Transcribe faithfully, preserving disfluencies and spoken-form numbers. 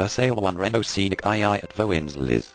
For sale one Renault Scenic two at Voinsles.